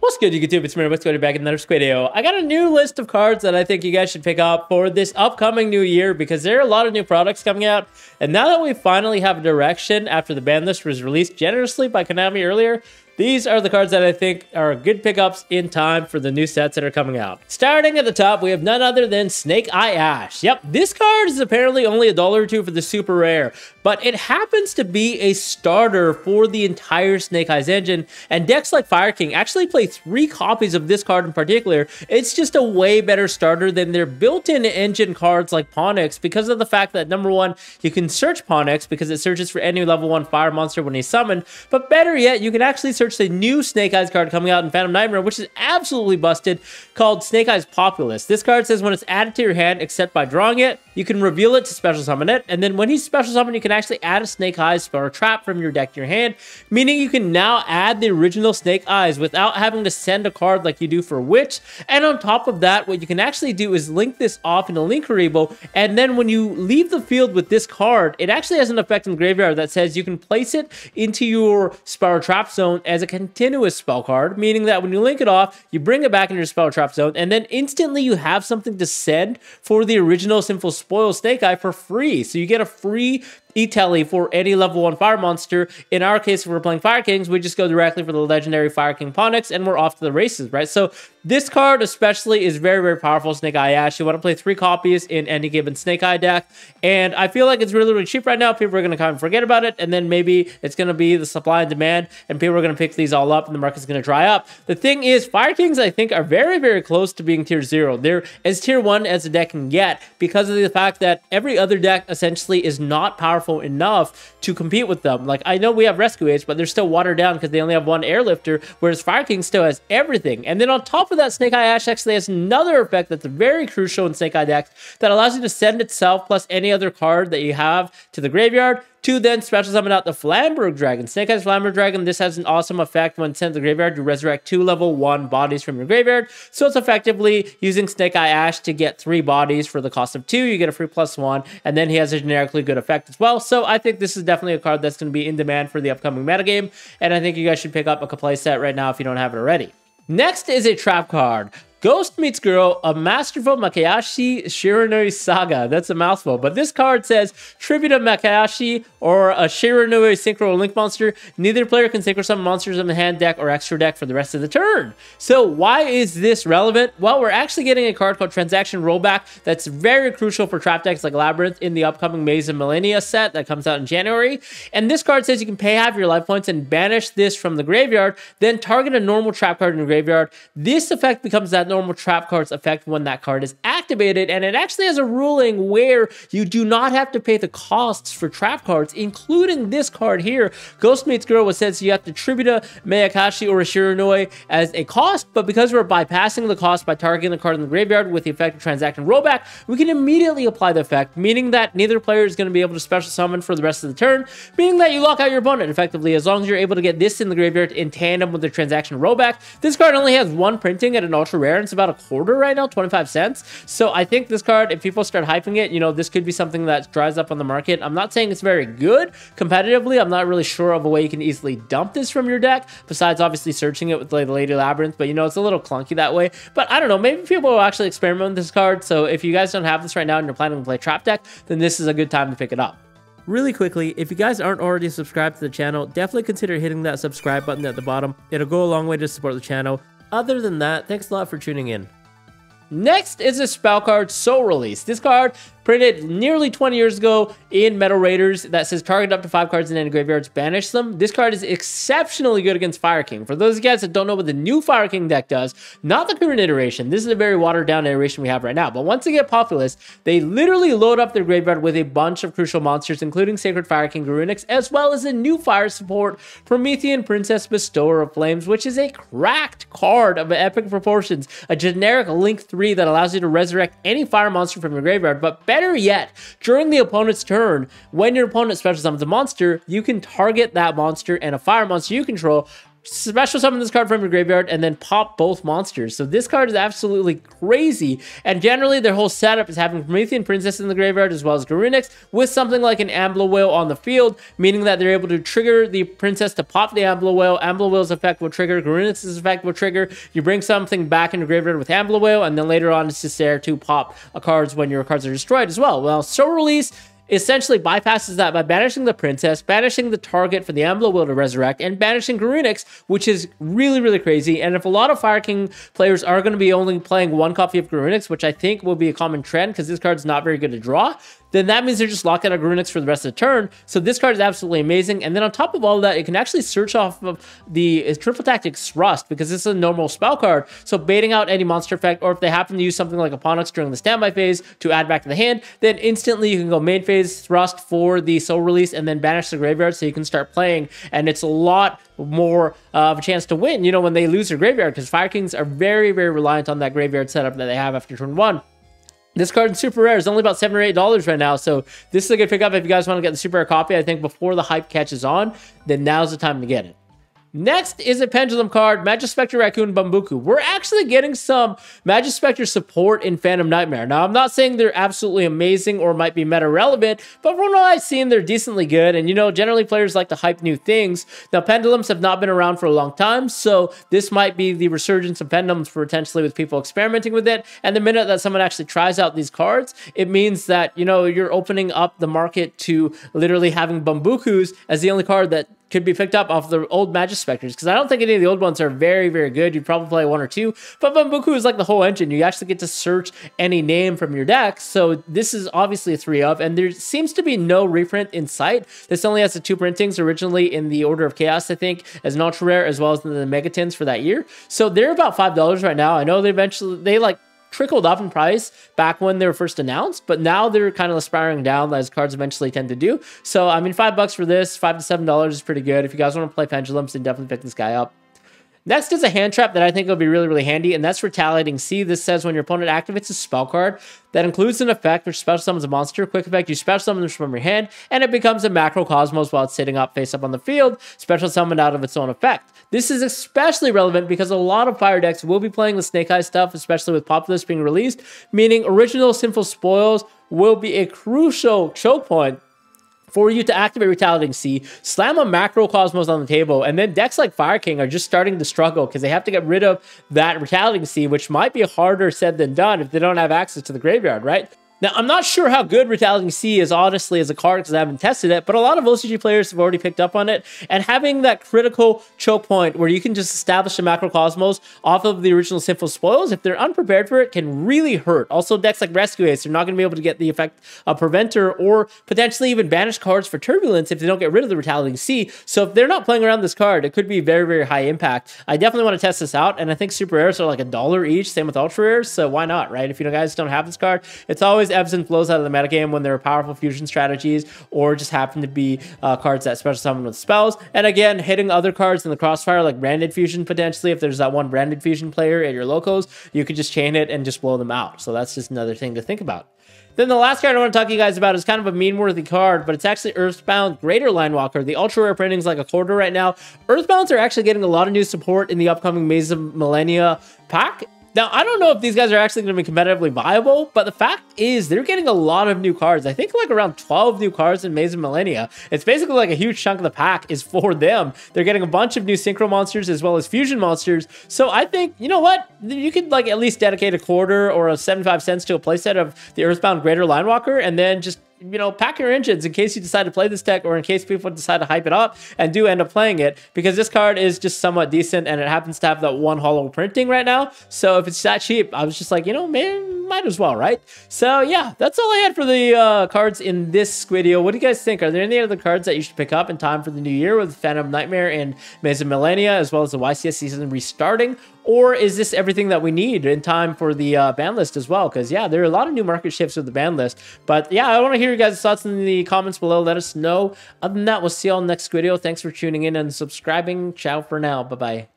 What's good, YouTube? It's me. What's going on? Back in another Squiddy. I got a new list of cards that I think you guys should pick up for this upcoming new year because there are a lot of new products coming out. And now that we finally have a direction after the ban list was released generously by Konami earlier, these are the cards that I think are good pickups in time for the new sets that are coming out. Starting at the top, we have none other than Snake Eye Ash. Yep, this card is apparently only $1 or $2 for the super rare, but it happens to be a starter for the entire Snake Eyes engine, and decks like Fire King actually play 3 copies of this card in particular. It's just a way better starter than their built-in engine cards like Ponix because of the fact that, number one, you can search Ponix because it searches for any level 1 fire monster when he's summoned, but better yet, you can actually search the new Snake Eyes card coming out in Phantom Nightmare, which is absolutely busted, called Snake Eyes Populous. This card says when it's added to your hand, except by drawing it, you can reveal it to special summon it, and then when he's special summoned, you can actually add a Snake Eyes spell or trap from your deck to your hand, meaning you can now add the original Snake Eyes without having to send a card like you do for Witch. And on top of that, what you can actually do is link this off into Linkuriboh, and then when you leave the field with this card, it actually has an effect in the graveyard that says you can place it into your spell or trap zone as a continuous spell card, meaning that when you link it off, you bring it back into your spell trap zone, and then instantly you have something to send for the original Sinful Spoils Snake Eye for free. So you get a free E-Tele for any level 1 fire monster. In our case, if we're playing Fire Kings, we just go directly for the legendary Fire King Ponix, and we're off to the races, right? So this card especially is very, very powerful, Snake Eye Ash. You want to play 3 copies in any given Snake Eye deck, and I feel like it's really, really cheap right now. People are going to kind of forget about it, and then maybe it's going to be the supply and demand, and people are going to pick these all up, and the market's going to dry up. The thing is, Fire Kings, I think, are very, very close to being Tier 0. They're as Tier 1 as the deck can get because of the fact that every other deck essentially is not powerful enough to compete with them. Like, I know we have Rescue Ace, but they're still watered down because they only have 1 airlifter, whereas Fire King still has everything. And then on top of that, Snake Eye Ash actually has another effect that's very crucial in Snake Eye decks that allows you to send itself plus any other card that you have to the graveyard to then special summon out the Flamberge Dragon. Snake-Eyes Flamberge Dragon, this has an awesome effect when sent to the graveyard. You resurrect 2 level 1 bodies from your graveyard. So it's effectively using Snake Eye Ash to get 3 bodies for the cost of 2. You get a free +1, and then he has a generically good effect as well. So I think this is definitely a card that's going to be in demand for the upcoming metagame, and I think you guys should pick up a Kaplay set right now if you don't have it already. Next is a trap card. Ghost Meets Girl, a masterful Makayashi Shiranui saga. That's a mouthful, but this card says tribute of Makayashi or a Shiranui synchro or link monster. Neither player can synchro summon monsters in the hand, deck, or extra deck for the rest of the turn. So why is this relevant? Well, we're actually getting a card called Transaction Rollback that's very crucial for trap decks like Labyrinth in the upcoming Maze of Millennia set that comes out in January. And this card says you can pay half your life points and banish this from the graveyard, then target a normal trap card in your graveyard. This effect becomes that normal trap card's effect when that card is activated, and it actually has a ruling where you do not have to pay the costs for trap cards, including this card here, Ghost Meets Girl, which says you have to tribute a Makayashi or a Shiranui as a cost, but because we're bypassing the cost by targeting the card in the graveyard with the effect of Transaction Rollback, we can immediately apply the effect, meaning that neither player is going to be able to special summon for the rest of the turn, meaning that you lock out your opponent effectively as long as you're able to get this in the graveyard in tandem with the Transaction Rollback. This card only has 1 printing at an ultra rare. It's about $0.25 right now, 25¢. So I think this card, if people start hyping it, you know, this could be something that dries up on the market. I'm not saying it's very good competitively. I'm not really sure of a way you can easily dump this from your deck, besides obviously searching it with like the Lady Labyrinth, but you know, it's a little clunky that way. But I don't know, maybe people will actually experiment with this card. So if you guys don't have this right now and you're planning to play trap deck, then this is a good time to pick it up. Really quickly, if you guys aren't already subscribed to the channel, definitely consider hitting that subscribe button at the bottom. It'll go a long way to support the channel. Other than that, thanks a lot for tuning in. Next is a spell card, Soul Release. This card printed nearly 20 years ago in Metal Raiders that says target up to 5 cards in any graveyards, banish them. This card is exceptionally good against Fire King. For those of you guys that don't know what the new Fire King deck does, not the current iteration, this is a very watered down iteration we have right now, but once they get Populous, they literally load up their graveyard with a bunch of crucial monsters, including Sacred Fire King Garunix, as well as a new fire support, Promethean Princess Bestower of Flames, which is a cracked card of epic proportions, a generic Link 3 that allows you to resurrect any fire monster from your graveyard, but better yet, during the opponent's turn, when your opponent special summons a monster, you can target that monster and a fire monster you control special summon this card from your graveyard, and then pop both monsters. So this card is absolutely crazy, and generally their whole setup is having Promethean Princess in the graveyard as well as Garunix with something like an Amblow Whale on the field, meaning that they're able to trigger the Princess to pop the Amblow Whale. Amblow Whale's effect will trigger, Garunix's effect will trigger. You bring something back into graveyard with Amblow Whale, and then later on it's just there to pop cards when your cards are destroyed as well. Well, Soul Release essentially bypasses that by banishing the Princess, banishing the target for the Amblow Whale to resurrect, and banishing Garunix, which is really, really crazy. And if a lot of Fire King players are going to be only playing one copy of Garunix, which I think will be a common trend because this card's not very good to draw, then that means they're just locked out of Garunix for the rest of the turn. So this card is absolutely amazing. And then on top of all of that, it can actually search off of the Triple Tactics Thrust because this is a normal spell card. So baiting out any monster effect, or if they happen to use something like a Ponix during the standby phase to add back to the hand, then instantly you can go main phase, Thrust for the Soul Release, and then banish the graveyard so you can start playing. And it's a lot more of a chance to win, you know, when they lose their graveyard, because Fire Kings are very, very reliant on that graveyard setup that they have after turn one. This card in super rare is only about $7 or $8 right now, so this is a good pickup if you guys want to get the super rare copy. I think before the hype catches on, then now's the time to get it. Next is a Pendulum card, Majespecter, Raccoon Bunbuku. We're actually getting some Majespecter support in Phantom Nightmare. Now, I'm not saying they're absolutely amazing or might be meta-relevant, but from what I've seen, they're decently good. And, you know, generally players like to hype new things. Now, Pendulums have not been around for a long time, so this might be the resurgence of Pendulums potentially with people experimenting with it. And the minute that someone actually tries out these cards, it means that, you know, you're opening up the market to literally having Bunbukus as the only card that could be picked up off the old Majespecters, because I don't think any of the old ones are very, very good. You'd probably play one or two, but Bunbuku is like the whole engine. You actually get to search any name from your deck, so this is obviously a 3-of, and there seems to be no reprint in sight. This only has the 2 printings originally in the Order of Chaos, I think, as an ultra rare, as well as in the Megatins for that year. So they're about $5 right now. I know they like trickled up in price back when they were first announced, but now they're kind of spiraling down as cards eventually tend to do. So I mean, $5 for this, $5 to $7 is pretty good. If you guys want to play Pendulums, then definitely pick this guy up. Next is a hand trap that I think will be really, really handy, and that's Retaliating C. This says when your opponent activates a spell card that includes an effect which special summons a monster, quick effect, you special summon this from your hand, and it becomes a Macrocosmos while it's sitting up, face up on the field, special summoned out of its own effect. This is especially relevant because a lot of Fire decks will be playing the Snake Eye stuff, especially with Populous being released, meaning original Sinful Spoils will be a crucial choke point for you to activate Retaliating C, slam a Macrocosmos on the table, and then decks like Fire King are just starting to struggle because they have to get rid of that Retaliating C, which might be harder said than done if they don't have access to the graveyard, right? Now, I'm not sure how good Retaliating C is, honestly, as a card because I haven't tested it, but a lot of OCG players have already picked up on it, and having that critical choke point where you can just establish a Macrocosmos off of the original Sinful Spoils, if they're unprepared for it, can really hurt. Also, decks like Rescue Ace, they're not going to be able to get the effect of Preventer or potentially even banish cards for Turbulence if they don't get rid of the Retaliating C. So if they're not playing around this card, it could be very, very high impact. I definitely want to test this out, and I think super rares are like $1 each, same with ultra rares, so why not, right? If you guys don't have this card, it's always ebbs and flows out of the metagame when there are powerful fusion strategies or just happen to be cards that special summon with spells. And again, hitting other cards in the crossfire like Branded Fusion potentially. If there's that one Branded Fusion player at your locals, you could just chain it and just blow them out. So that's just another thing to think about. Then the last card I want to talk to you guys about is kind of a meme-worthy card, but it's actually Earthbound Greater Linewalker. The ultra-rare printing's like $25 right now. Earthbounds are actually getting a lot of new support in the upcoming Maze of Millennia pack. Now, I don't know if these guys are actually going to be competitively viable, but the fact is they're getting a lot of new cards. I think like around 12 new cards in Maze of Millennia. It's basically like a huge chunk of the pack is for them. They're getting a bunch of new synchro monsters as well as fusion monsters. So I think, you know what? You could like at least dedicate $25 or $0.75 to a playset of the Earthbound Greater Linewalker, and then just, you know, pack your engines in case you decide to play this deck or in case people decide to hype it up and do end up playing it, because this card is just somewhat decent and it happens to have that one hollow printing right now. So if it's that cheap, I was just like, you know, man, might as well, right? So yeah, that's all I had for the cards in this Squiddy. What do you guys think? Are there any other cards that you should pick up in time for the new year with Phantom Nightmare and Maze of Millennia, as well as the YCS season restarting? Or is this everything that we need in time for the ban list as well? Because, yeah, there are a lot of new market shifts with the ban list. But, yeah, I want to hear your guys' thoughts in the comments below. Let us know. Other than that, we'll see you all next video. Thanks for tuning in and subscribing. Ciao for now. Bye-bye.